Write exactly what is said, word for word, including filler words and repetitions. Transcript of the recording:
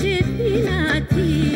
Cepine atin